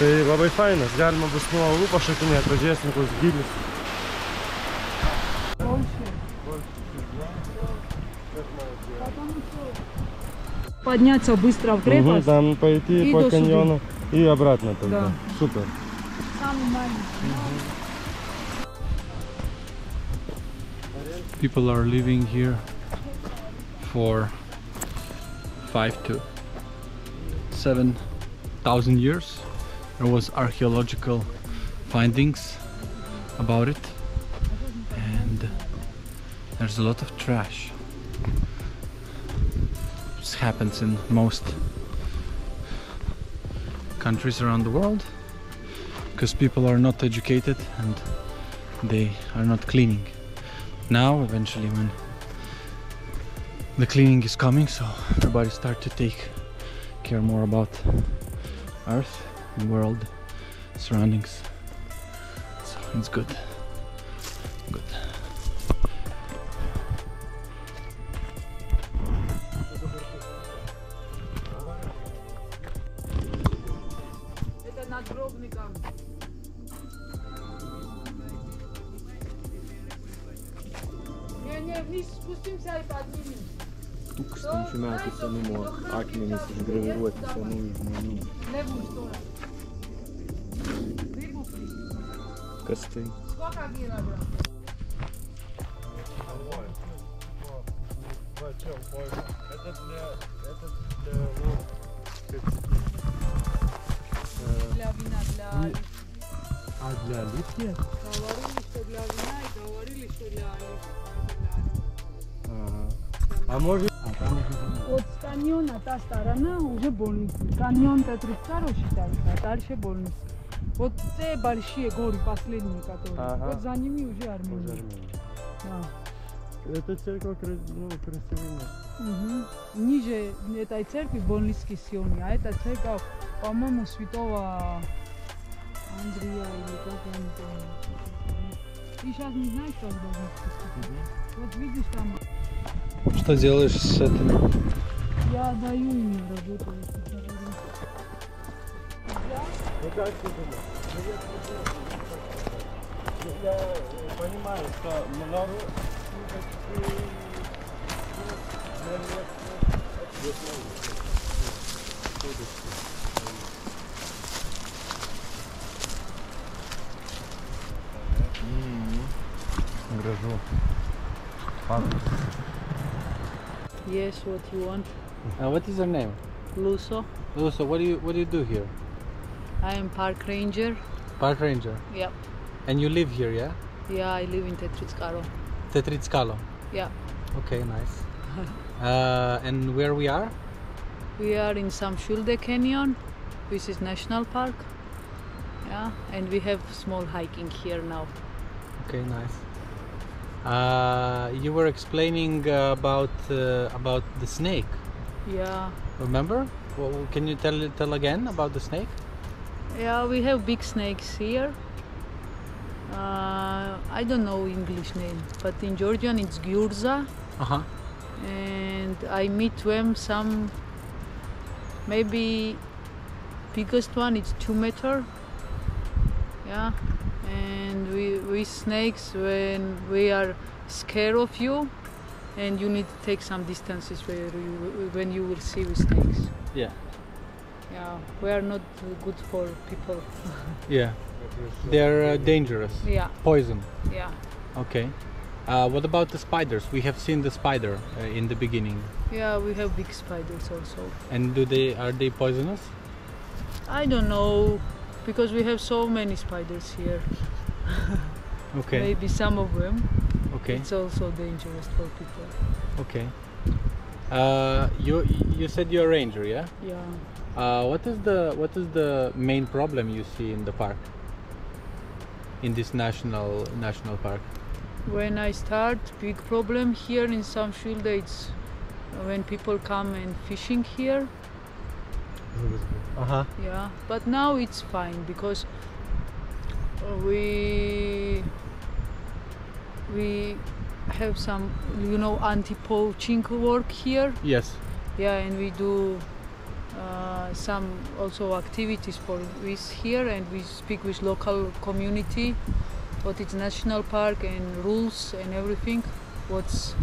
Tai labai fainas, galima bus nuo uolų pašakinėti, pažiūrėsim koks gylis. Подняться быстро в крепость. Там пойти по каньону и обратно тогда. Супер. Самый маленький. People are living here for 5,000 to 7,000 years. There was archaeological findings about it, and there's a lot of trash. This happens in most countries around the world because people are not educated and they are not cleaning. Now eventually when the cleaning is coming, so everybody starts to take care more about Earth, world, surroundings, so it's good. Good. Тук ще начинаете се мимо акмени с гравируете се мимо. Кости. Для вина, для... А для оливки? Говорили, что для вина и говорили, что для оливки. А может... От каньона та сторона уже больница. Каньон Tetritskalo считается, а дальше больница. Вот те большие горы последние, которые. Ага. Вот за ними уже Армения. Да. Это церковь, ну, красивая. Угу. Ниже этой церкви больницкие сионы, а это церковь, по-моему, святого Андрея или как-то. И сейчас не знаю, что он должен сказать. Вот видишь там. Что делаешь с этим? Я даю им работу. Я понимаю, что много... Грожу. Yes, what you want. What is your name? Luso. Luso, what do you do here? I am park ranger. Park ranger? Yep. And you live here, yeah? Yeah, I live in Tetritskalo. Tetritskalo? Yeah. Okay, nice. And where we are? We are in Samshvilde Canyon, which is national park. Yeah, and we have small hiking here now. Okay, nice. You were explaining about the snake. Yeah. Remember? Well, can you tell again about the snake? Yeah, we have big snakes here. I don't know English name, but in Georgian it's gyurza. Uh-huh. And I meet them some. Maybe biggest one it's 2 meters. Yeah. And we snakes, when we are scared of you, and you need to take some distances when you will see with snakes. Yeah. Yeah, we are not good for people. Yeah, they are dangerous. Yeah. Poison. Yeah. Okay. What about the spiders? We have seen the spider in the beginning. Yeah, we have big spiders also. And are they poisonous? I don't know. Because we have so many spiders here. Okay. Maybe some of them. Okay. It's also dangerous for people. Okay. You said you're a ranger, yeah? Yeah. What is the main problem you see in the park? In this national park? When I start, big problem here in Samshvilde, it's when people come and fishing here. Uh-huh. Yeah, but now it's fine because we have some, you know, anti-poaching work here. Yes. Yeah, and we do some also activities for this here, and we speak with local community what it's national park and rules and everything. What's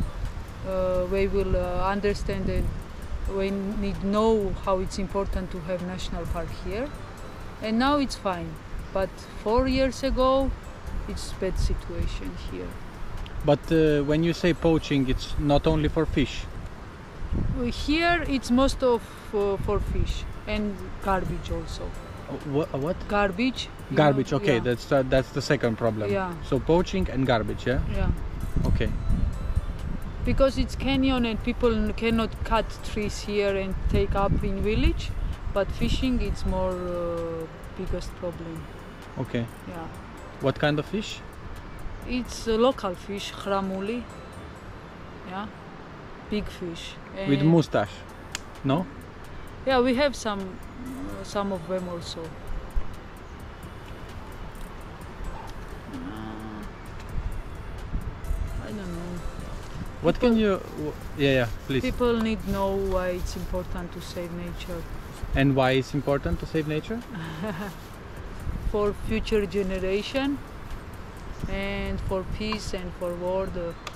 we will understand and we need know how it's important to have national park here. And now it's fine, but 4 years ago it's bad situation here. But when you say poaching, it's not only for fish? Here it's most of for fish and garbage also. What? Garbage. Garbage, okay, yeah. That's the second problem. Yeah. So poaching and garbage, yeah? Yeah. Okay. Because it's canyon and people cannot cut trees here and take up in village, but fishing it's more biggest problem. Okay. Yeah. What kind of fish? It's local fish, chramuli. Yeah, big fish. And with mustache, no? Yeah, we have some of them also. I don't know. What people, can you? Yeah, yeah, please. People need to know why it's important to save nature. And why it's important to save nature? For future generation. And for peace and for world,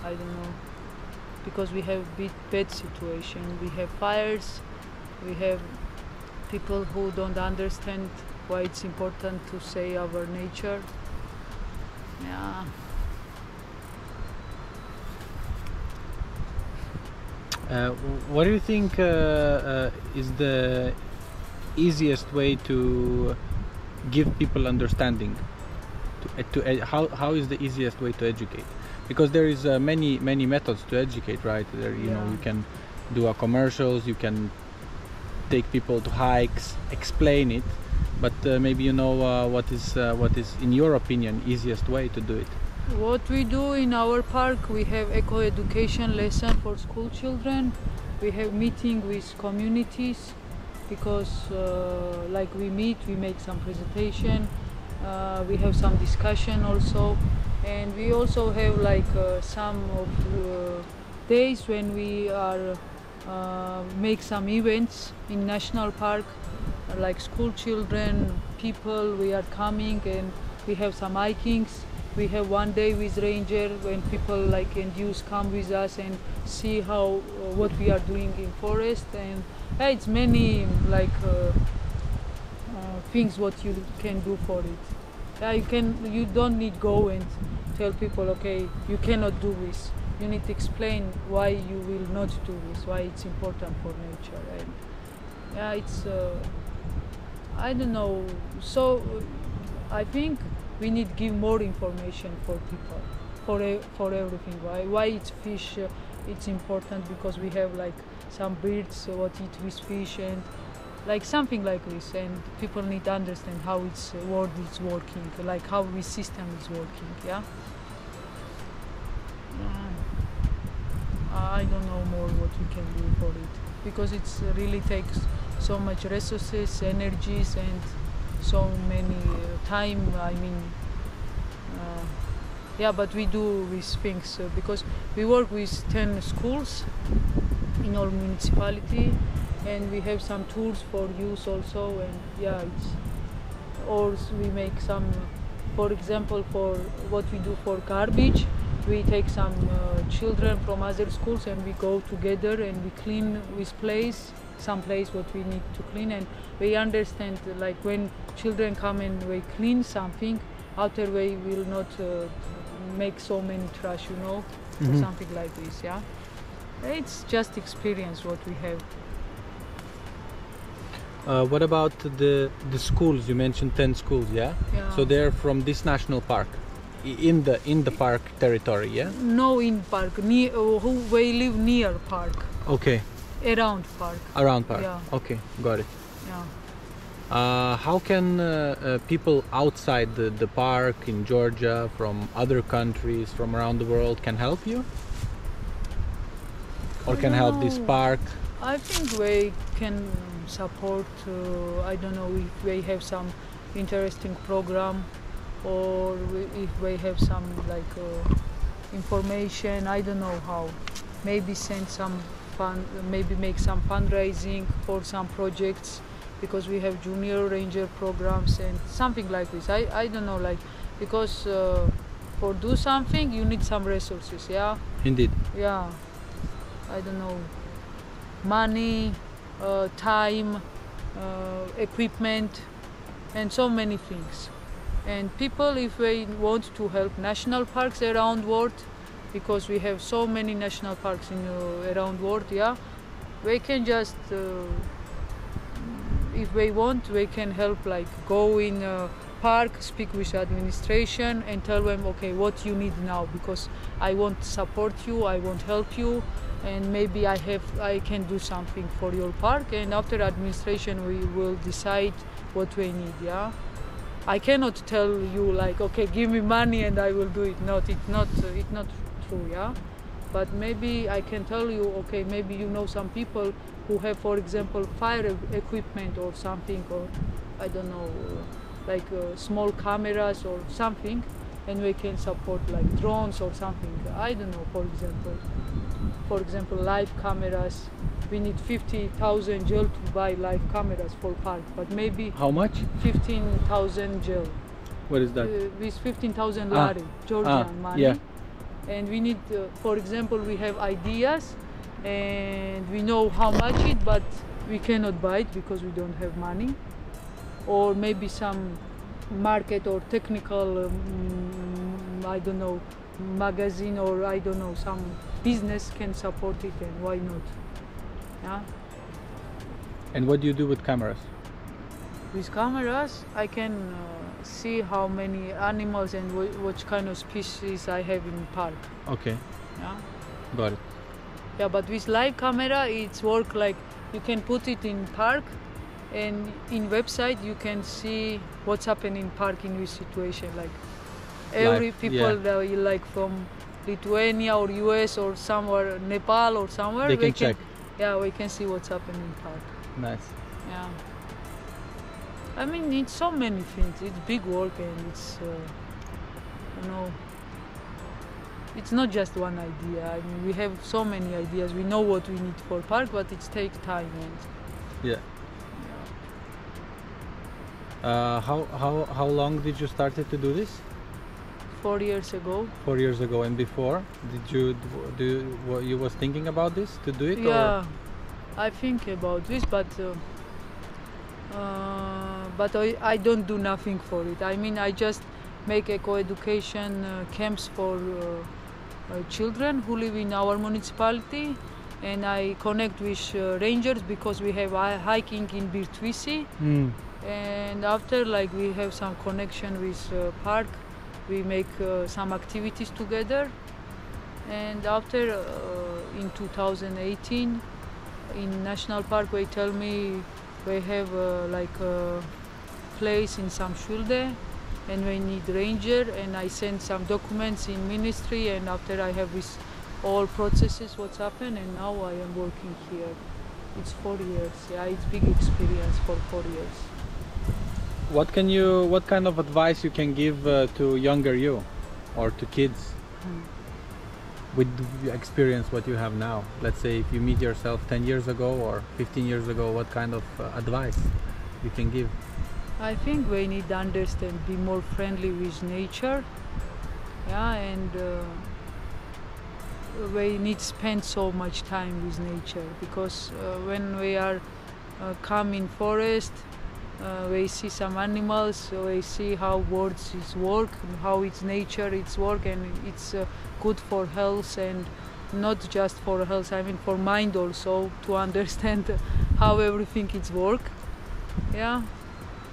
I don't know, because we have bad situation. We have fires, we have people who don't understand why it's important to save our nature. Yeah. What do you think is the easiest way to give people understanding? How is the easiest way to educate? Because there is many methods to educate, right? There, you know, you can do commercials, you can take people to hikes, explain it, but maybe you know what is in your opinion easiest way to do it. What we do in our park, we have eco-education lesson for school children. We have meeting with communities because like we make some presentation. We have some discussion also, and we also have like some of days when we are make some events in national park, like school children, people we are coming, and we have some hikings. We have one day with ranger when people like and youth come with us and see how what we are doing in forest, and it's many like. Things what you can do for it. You don't need go and tell people, okay, you cannot do this. You need to explain why you will not do this, why it's important for nature. And yeah, it's I don't know. So I think we need to give more information for people for everything. Why it's fish? It's important because we have like some birds what eat with fish and. Like something like this, and people need to understand how its world is working, like how this system is working, yeah? I don't know more what we can do for it, because it really takes so much resources, energies, and so many time, I mean, yeah, but we do these things, because we work with 10 schools in all municipality, and we have some tools for use also, and yeah, or we make some, for example, for what we do for garbage, we take some children from other schools and we go together and we clean this place, some place what we need to clean, and we understand like when children come and we clean something, after we will not make so many trash, you know, or something like this, yeah. It's just experience what we have. What about the schools? You mentioned 10 schools, yeah? Yeah. So they're from this national park, in the park territory, yeah? No, in park. Near, we live near park. Okay. Around park. Around park. Yeah. Okay, got it. No. How can people outside the park in Georgia, from other countries, from around the world, can help you? Or can help this park? I think we can support, I don't know if they have some interesting program or if they have some like information, I don't know how. Maybe send some fund, maybe make some fundraising for some projects, because we have junior ranger programs and something like this. I don't know, like, because for do something you need some resources, yeah? Indeed. Yeah. I don't know, money, time, equipment, and so many things. And people, if they want to help national parks around world, because we have so many national parks in around world, yeah, they can just, if they want, they can help, like go in a park, speak with administration and tell them, okay, what you need now, because I want to support you, I want to help you, and maybe I can do something for your park. And after administration we will decide what we need, yeah? I cannot tell you like, okay, give me money and I will do it. No, it's not true, yeah? But maybe I can tell you, okay, maybe you know some people who have, for example, fire equipment or something, or I don't know, like small cameras or something, and we can support like drones or something, I don't know, for example. For example, live cameras. We need 50,000 GEL to buy live cameras for park, but maybe... How much? 15,000 GEL. What is that? With 15,000 lari, Georgian money. Yeah. And we need, for example, we have ideas and we know how much it, but we cannot buy it because we don't have money. Or maybe some market or technical, I don't know, magazine, or I don't know, some business can support it, and why not? Yeah. And what do you do with cameras? With cameras I can see how many animals and which kind of species I have in park. Okay. Yeah. Got it. Yeah, but with live camera it's work like you can put it in park, and in website you can see what's happening in park in this situation, like every people, yeah, that are like from Lithuania or US or somewhere, Nepal or somewhere, we can check. Yeah, we can see what's happening in park. Nice. Yeah. I mean, it's so many things. It's big work, and it's you know, it's not just one idea. I mean, we have so many ideas. We know what we need for park, but it takes time. And yeah. How long did you start to do this? 4 years ago. 4 years ago. And before, did you you was thinking about this to do it? Yeah, or? I think about this, but I don't do nothing for it. I mean, I just make eco-education camps for children who live in our municipality, and I connect with rangers, because we have hiking in Birtwisi, and after, like, we have some connection with park. We make some activities together, and after in 2018 in National Park they tell me they have like a place in Samshvilde and we need ranger, and I send some documents in ministry, and after I have this all processes what's happened, and now I am working here. It's 4 years, yeah, it's big experience for 4 years. What can you? What kind of advice you can give to younger you, or to kids, with experience what you have now? Let's say if you meet yourself 10 years ago or 15 years ago, what kind of advice you can give? I think we need to understand, be more friendly with nature, yeah, and we need to spend so much time with nature, because when we are come in forest. We see some animals, so we see how birds is work, how it's nature, it's work, and it's good for health, and not just for health, I mean for mind also, to understand how everything is work. Yeah,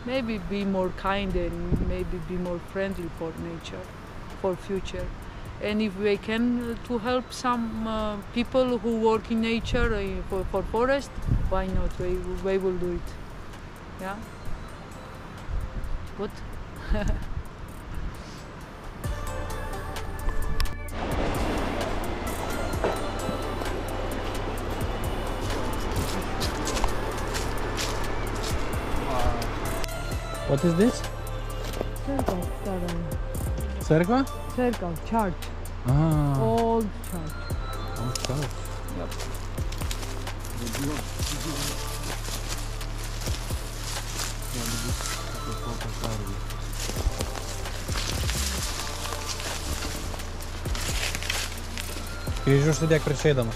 maybe be more kind and maybe be more friendly for nature, for future. And if we can to help some people who work in nature for forest, why not? We will do it. Ja. Gut. What is this? Circle. Circle? Circle, church. Ah. Old church. Old church. Yep. Переживешь, сидя, кричай дома.